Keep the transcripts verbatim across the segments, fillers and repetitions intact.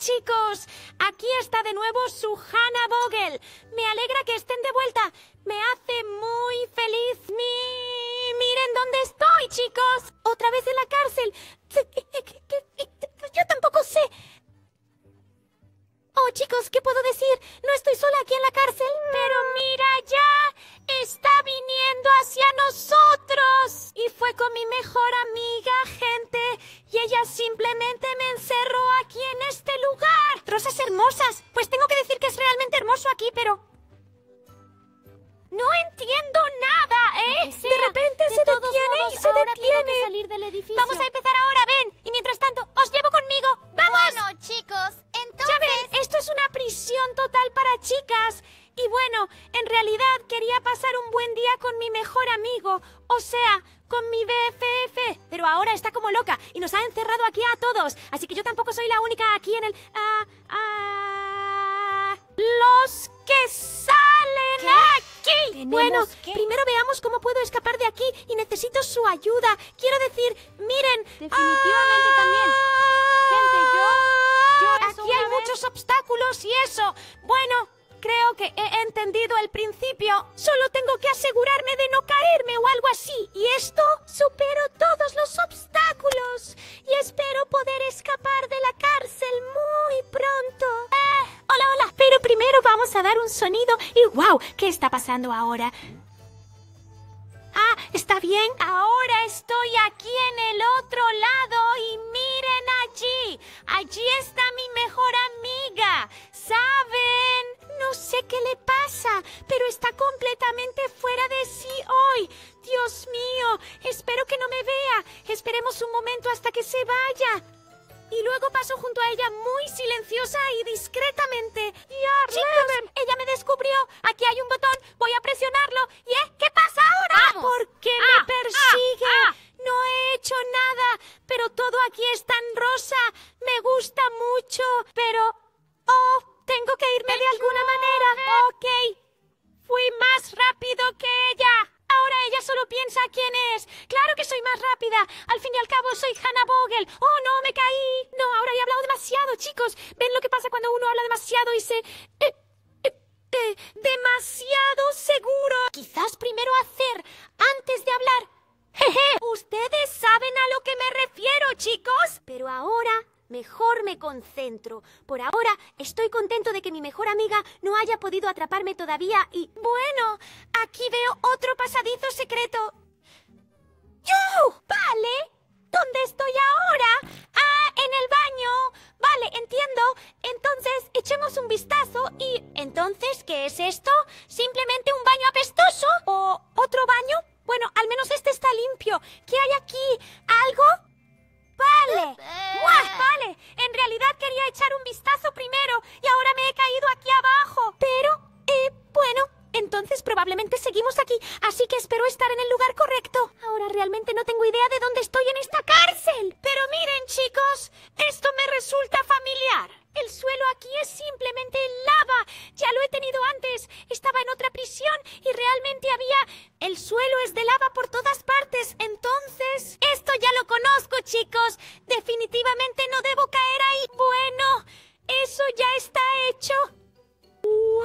chicos, aquí está de nuevo su Hannah Vogel. Me alegra que estén de vuelta, me hace muy feliz mi... Miren dónde estoy, chicos, otra vez en la cárcel. Yo tampoco sé. Oh, chicos, ¿qué puedo decir? No estoy sola aquí en la cárcel, pero mira ya, está viniendo hacia nosotros. Y fue con mi mejor amiga, gente, y ella simplemente me encerró aquí en este lugar. Rosas hermosas, pues tengo que decir que es realmente hermoso aquí, pero... no entiendo nada, ¿eh? Sea, de repente de se detiene modos, y se ahora detiene. Tengo que salir del edificio. Vamos a empezar ahora, ven. Y mientras tanto, os llevo conmigo. ¡Vamos! Bueno, chicos, entonces... ya ven, esto es una prisión total para chicas. Y bueno, en realidad quería pasar un buen día con mi mejor amigo. O sea, con mi B F F. Pero ahora está como loca y nos ha encerrado aquí a todos. Así que yo tampoco soy la única aquí en el... Ah, ah, los que salen aquí. Bueno, que... primero veamos cómo puedo escapar de aquí y necesito su ayuda. Quiero decir, miren... definitivamente ¡ah! También. Gente, yo... yo aquí hay vez... muchos obstáculos y eso. Bueno, creo que he entendido el principio. Solo tengo que asegurarme de no caerme o algo así. Y esto supero todos los obstáculos. Y espero poder escapar de la cárcel muy pronto. Eh, hola, hola. Pero primero vamos a dar un sonido y wow, ¿qué está pasando ahora? Ah, está bien. Ahora estoy aquí en el otro lado y miren allí. Allí está mi mejor amiga. ¿Saben? No sé qué le pasa, pero está completamente fuera de sí hoy. Dios mío, espero que no me vea. Esperemos un momento hasta que se vaya. Y luego paso junto a ella muy silenciosa y discretamente. ¡Chicos! ¡Ella me descubrió! Aquí hay un botón, voy a presionarlo. ¿Y eh? ¿Qué pasa ahora? Ah, ¿por qué ah, me persigue? Ah, ah. No he hecho nada, pero todo aquí es tan rosa. Me gusta mucho, pero... oh, tengo que irme de alguna manera. Ok, fui más rápido que ella. Ahora ella solo piensa quién es. Claro que soy más rápida. Al fin y al cabo soy Hannah Vogel. Oh, no, me caí. No, ahora he hablado demasiado, chicos. ¿Ven lo que pasa cuando uno habla demasiado y se... Eh, eh, eh, demasiado seguro? Quizás primero hacer, antes de hablar. Jeje. Ustedes saben a lo que me refiero, chicos. Pero ahora... mejor me concentro. Por ahora estoy contento de que mi mejor amiga no haya podido atraparme todavía y... bueno, aquí veo otro pasadizo secreto. ¡Yo! Vale, ¿dónde estoy ahora? Ah, en el baño. Vale, entiendo. Entonces, echemos un vistazo y... ¿entonces qué es esto? ¿Simplemente un baño apestoso? ¿O otro baño? Bueno, al menos este está limpio. ¿Qué hay aquí? ¿Algo? Vale, ¡guau! Vale, en realidad quería echar un vistazo primero y ahora me he caído aquí abajo. Pero, eh, bueno, entonces probablemente seguimos aquí, así que espero estar en el lugar correcto. Ahora realmente no tengo idea de dónde estoy en esta cárcel. Pero miren, chicos, esto me resulta familiar. El suelo aquí es simplemente lava. Ya lo he tenido antes. Estaba en otra prisión y realmente había... el suelo es de lava por todas partes. Entonces... esto ya lo conozco, chicos. Definitivamente no debo caer ahí. Bueno, eso ya está hecho. Uh,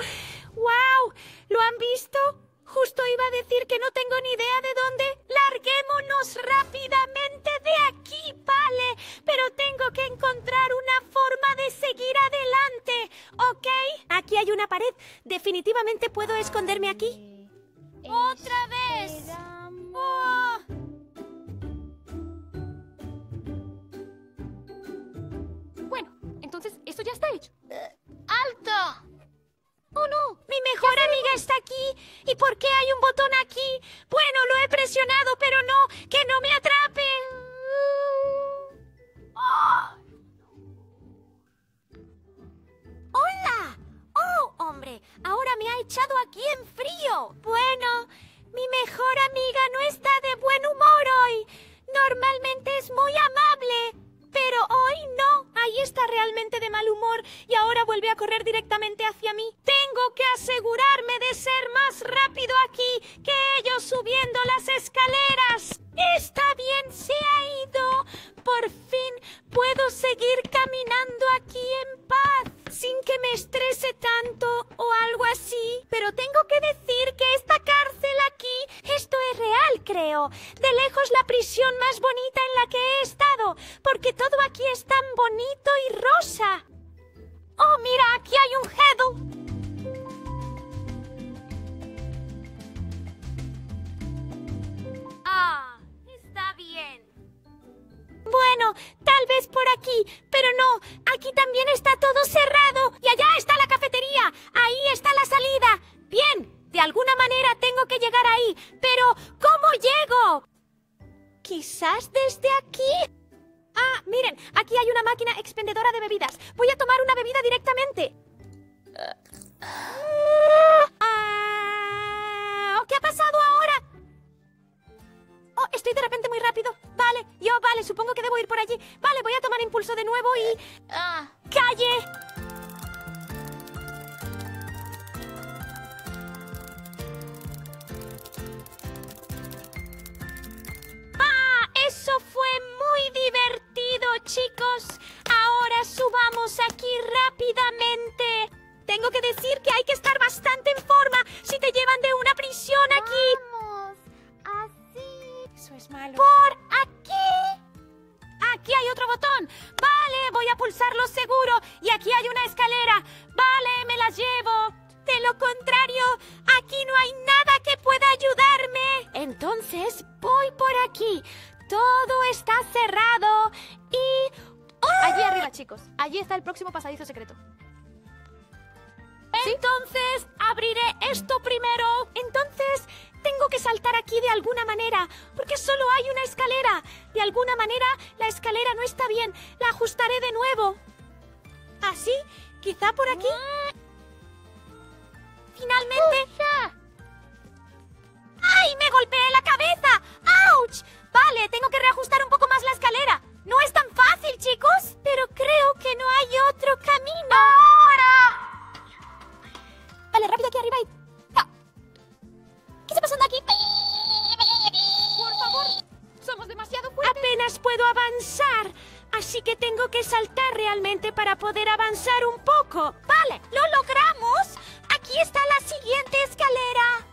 ¡Wow! ¿Lo han visto? Justo iba a decir que no tengo ni idea de dónde... ¡larguémonos rápidamente de aquí, vale! Pero tengo que encontrar una forma de seguir adelante, ¿ok? Aquí hay una pared. Definitivamente puedo esconderme aquí. ¡Otra vez! ¡Oh! Bueno, entonces esto ya está hecho. ¡Alto! ¡Oh, no! Mi mejor amiga está aquí. ¿Y por qué hay un botón aquí? Bueno, lo he presionado, pero no. ¡Que no me atrapen! ¡Oh! ¡Hola! ¡Oh, hombre! Ahora me ha echado aquí en frío. Bueno, mi mejor amiga no está de buen humor hoy. Normalmente es muy amable. Pero hoy no. Ahí está realmente de mal humor y ahora vuelve a correr directamente hacia mí. Tengo que asegurarme de ser más rápido aquí que ellos subiendo las escaleras. Está bien, se ha ido. Por fin puedo seguir caminando aquí en paz, sin que me estrese tanto o algo así. Pero tengo que decir que esta cárcel aquí, esto es real, creo. De lejos la prisión más bonita en la que he estado, porque todo aquí es tan bonito y rosa. ¡Oh, mira! Aquí hay un Heddle. Ah, está bien. Bueno, tal vez por aquí, pero no, aquí también está todo cerrado. Y allá está la cafetería, ahí está la salida. Bien, de alguna manera tengo que llegar ahí, pero ¿cómo llego? ¿Quizás desde aquí? Ah, miren, aquí hay una máquina expendedora de bebidas. Voy a tomar una bebida directamente. Ah, ¿qué ha pasado ahora? Oh, estoy de repente muy rápido. Vale, yo, vale, supongo que debo ir por allí. Vale, voy a tomar impulso de nuevo y... Ah. ¡Calle! ¡Ah! Eso fue muy divertido, chicos. Ahora subamos aquí rápidamente. Tengo que decir que hay que estar bastante en forma si te llevan de una prisión aquí. Es malo. ¡Por aquí! ¡Aquí hay otro botón! ¡Vale! Voy a pulsarlo seguro. Y aquí hay una escalera. ¡Vale! ¡Me la llevo! De lo contrario, aquí no hay nada que pueda ayudarme. Entonces, voy por aquí. Todo está cerrado. Y... ¡Oh! Allí arriba, chicos. Allí está el próximo pasadizo secreto. ¿Sí? Entonces, abriré esto primero. Entonces... Tengo que saltar aquí de alguna manera, porque solo hay una escalera. De alguna manera, la escalera no está bien. La ajustaré de nuevo. ¿Así? ¿Quizá por aquí? Finalmente... ¡Ucha! ¡Ay! ¡Me golpeé la cabeza! ¡Auch! Vale, tengo que reajustar un poco más la escalera. No es tan fácil, chicos. Pero creo que no hay otro camino. ¡Ahora! Vale, rápido aquí arriba y... ¿Qué está pasando aquí? Por favor, somos demasiado fuertes. Apenas puedo avanzar, así que tengo que saltar realmente para poder avanzar un poco. Vale, lo logramos. Aquí está la siguiente escalera.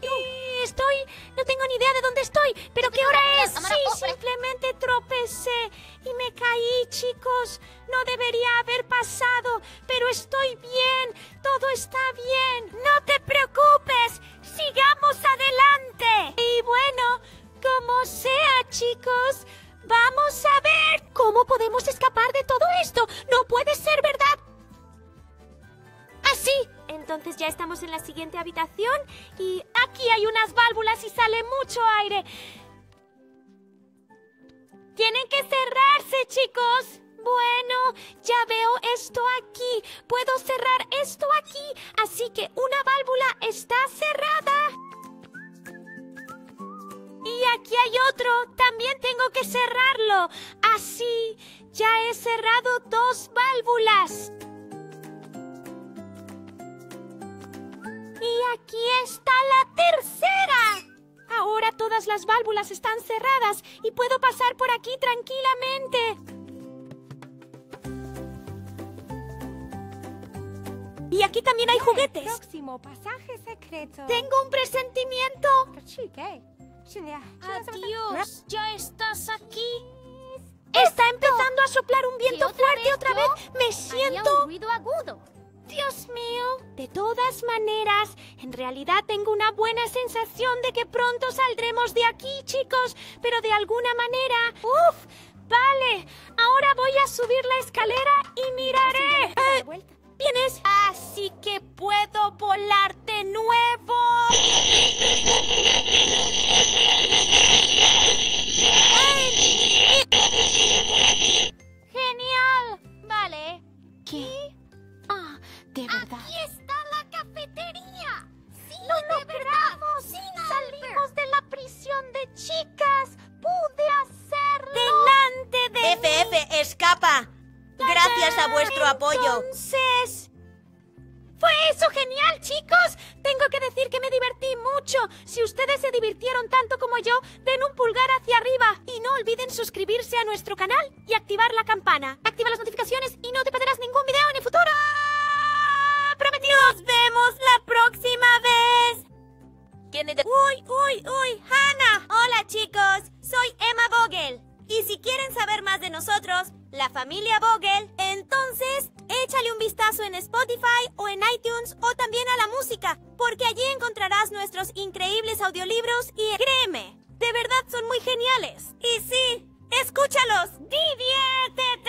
Y estoy... No tengo ni idea de dónde estoy, pero ¿qué hora es? Sí, simplemente tropecé y me caí, chicos. No debería haber pasado, pero estoy bien. Todo está bien. No te preocupes. Sigamos adelante. Y bueno, como sea, chicos, vamos a ver cómo podemos escapar de todo esto. No puede ser verdad. Así. Entonces ya estamos en la siguiente habitación y aquí hay unas válvulas y sale mucho aire. Tienen que cerrarse, chicos. Bueno, ya veo esto aquí. Puedo cerrar esto aquí. Así que una válvula está cerrada. Y aquí hay otro. También tengo que cerrarlo. Así, ya he cerrado dos válvulas. Y aquí está la tercera. Ahora todas las válvulas están cerradas y puedo pasar por aquí tranquilamente. Y aquí también hay juguetes. Próximo pasaje secreto. Tengo un presentimiento. Adiós, ya estás aquí. Está empezando a soplar un viento fuerte otra vez. Me siento... ruido agudo. ¡Dios mío! De todas maneras, en realidad tengo una buena sensación de que pronto saldremos de aquí, chicos. Pero de alguna manera... ¡Uf! Vale, ahora voy a subir la escalera y miraré. Eh, ¿Quién es? Así que puedo volar de nuevo. Eh, eh. ¡Genial! Vale. ¿Qué? De verdad. ¡Aquí está la cafetería! ¡Sí, no, no, de verdad! ¡Sí, salimos de la prisión de chicas! ¡Pude hacerlo! ¡Delante de B F F, escapa! ¡Gracias a vuestro apoyo! Entonces... ¡Fue eso genial, chicos! Tengo que decir que me divertí mucho. Si ustedes se divirtieron tanto como yo, den un pulgar hacia arriba. Y no olviden suscribirse a nuestro canal y activar la campana. Activa las notificaciones y no te perderás ningún video en el futuro. ¡Prometido! ¡Nos vemos la próxima vez! ¿Quién es de...? ¡Uy, uy, uy! ¡Hannah! Hola, chicos. Soy Emma Vogel. Y si quieren saber más de nosotros, la familia Vogel, entonces échale un vistazo en Spotify o en iTunes o también a la música, porque allí encontrarás nuestros increíbles audiolibros y créeme, de verdad son muy geniales. Y sí, escúchalos, diviértete.